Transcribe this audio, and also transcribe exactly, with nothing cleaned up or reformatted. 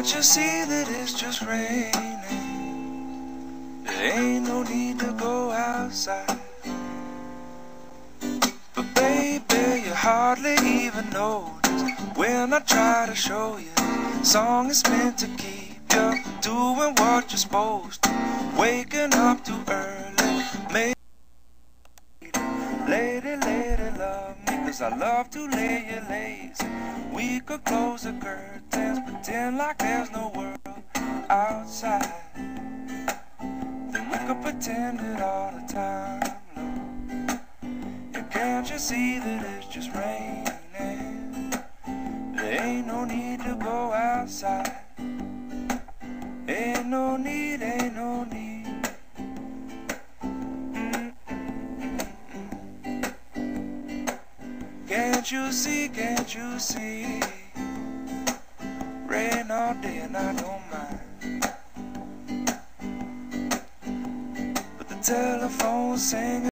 Can't you see that it's just raining? There ain't no need to go outside. But baby, you hardly even notice when I try to show you. Song is meant to keep you doing what you're supposed to. Waking up too early, maybe. Lady, lady, love me, 'cause I love to lay you lazy. We could close the curtains, pretend like there's no world outside. Then we could pretend it all the time, love. And can't you see that it's just raining? There ain't no need to go outside. Ain't no need, ain't no need. Can't you see, can't you see? Rain all day and I don't mind, but the telephone's singing.